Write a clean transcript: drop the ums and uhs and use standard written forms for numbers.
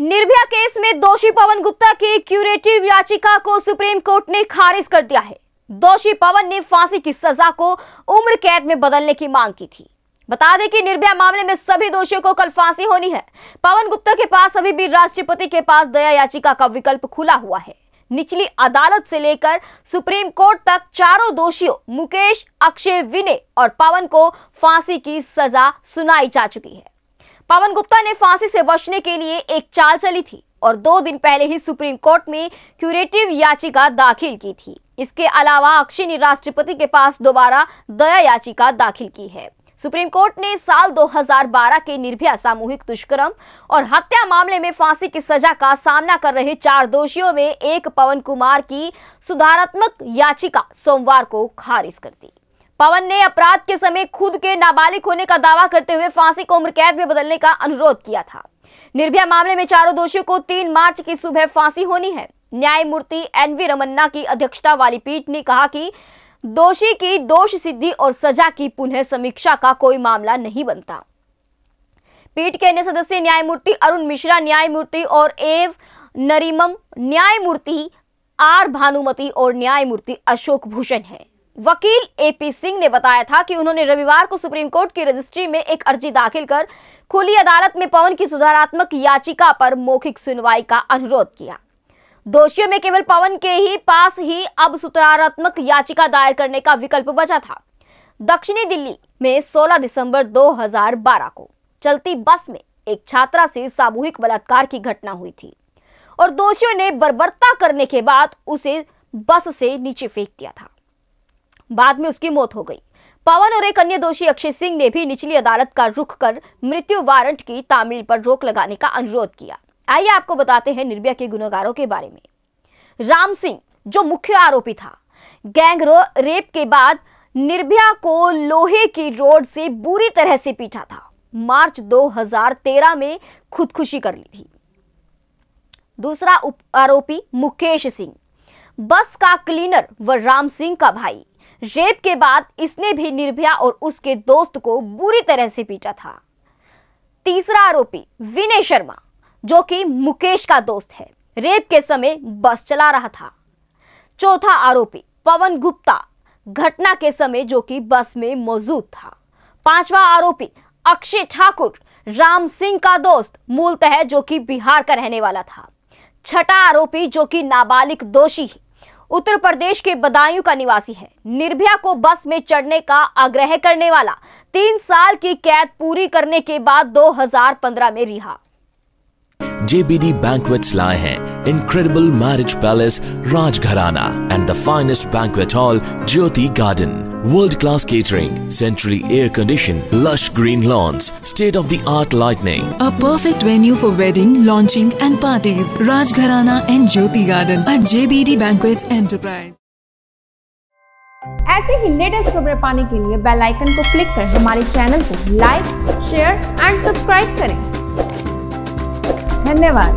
Nirbhaya case में दोषी पवन गुप्ता की क्यूरेटिव याचिका को सुप्रीम कोर्ट ने खारिज कर दिया है। दोषी पवन ने फांसी की सजा को उम्र कैद में बदलने की मांग की थी। बता दें कि निर्भया मामले में सभी दोषियों को कल फांसी होनी है। पवन गुप्ता के पास अभी भी राष्ट्रपति के पास दया याचिका का विकल्प खुला हुआ है। निचली अदालत से लेकर सुप्रीम कोर्ट तक चारों दोषियों मुकेश, अक्षय, विनय और पवन को फांसी की सजा सुनाई जा चुकी है। पवन गुप्ता ने फांसी से बचने के लिए एक चाल चली थी और 2 दिन पहले ही सुप्रीम कोर्ट में क्यूरेटिव याचिका दाखिल की थी। इसके अलावा अक्षय ने राष्ट्रपति के पास दोबारा दया याचिका दाखिल की है। सुप्रीम कोर्ट ने साल 2012 के निर्भया सामूहिक दुष्कर्म और हत्या मामले में फांसी की सजा का सामना कर रहे 4 दोषियों में एक पवन कुमार की सुधारात्मक याचिका सोमवार को खारिज कर दी। पवन ने अपराध के समय खुद के नाबालिग होने का दावा करते हुए फांसी को उम्र कैद में बदलने का अनुरोध किया था। निर्भया मामले में चारों दोषियों को 3 मार्च की सुबह फांसी होनी है। न्यायमूर्ति एनवी रमन्ना की अध्यक्षता वाली पीठ ने कहा कि दोषी की दोष सिद्धि और सजा की पुनः समीक्षा का कोई मामला नहीं बनता। पीठ के अन्य सदस्य न्यायमूर्ति अरुण मिश्रा, न्यायमूर्ति और एव नरिम, न्यायमूर्ति आर भानुमती और न्यायमूर्ति अशोक भूषण हैं। वकील एपी सिंह ने बताया था कि उन्होंने रविवार को सुप्रीम कोर्ट की रजिस्ट्री में एक अर्जी दाखिल कर खुली अदालत में पवन की सुधारात्मक याचिका पर मौखिक सुनवाई का अनुरोध किया। दोषियों में केवल पवन के ही पास ही अब सुधारात्मक याचिका दायर करने का विकल्प बचा था। दक्षिणी दिल्ली में 16 दिसंबर 2012 को चलती बस में एक छात्रा से सामूहिक बलात्कार की घटना हुई थी और दोषियों ने बर्बरता करने के बाद उसे बस से नीचे फेंक दिया था। बाद में उसकी मौत हो गई। पवन और एक अन्य दोषी अक्षय सिंह ने भी निचली अदालत का रुख कर मृत्यु वारंट की तामील पर रोक लगाने का अनुरोध किया। आइए आपको बताते हैं निर्भया के गुनहगारों के बारे में। राम सिंह, जो मुख्य आरोपी था, गैंग रेप के बाद निर्भया को लोहे की रोड से बुरी तरह से पीटा था। मार्च 2013 में खुदकुशी कर ली थी। दूसरा आरोपी मुकेश सिंह, बस का क्लीनर व राम सिंह का भाई। रेप के बाद इसने भी निर्भया और उसके दोस्त को बुरी तरह से पीटा था। तीसरा आरोपी विनय शर्मा, जो कि मुकेश का दोस्त है, रेप के समय बस चला रहा था। चौथा आरोपी पवन गुप्ता, घटना के समय जो कि बस में मौजूद था। पांचवा आरोपी अक्षय ठाकुर, राम सिंह का दोस्त, मूलतः जो कि बिहार का रहने वाला था। छठा आरोपी जो कि नाबालिग दोषी है, उत्तर प्रदेश के बदायूं का निवासी है। निर्भया को बस में चढ़ने का आग्रह करने वाला, 3 साल की कैद पूरी करने के बाद 2015 में रिहा। JBD Banquets लाए हैं Incredible Marriage Palace, Rajgharana and the finest banquet hall, Jyoti Garden. World-class catering, centrally air-conditioned, lush green lawns, state-of-the-art lighting. A perfect venue for wedding, launching and parties. Rajgharana and Jyoti Garden at JBD Banquets Enterprise. ऐसे ही latest खबरें पाने के लिए bell icon को click कर हमारे channel को like, share and subscribe करें। धन्यवाद।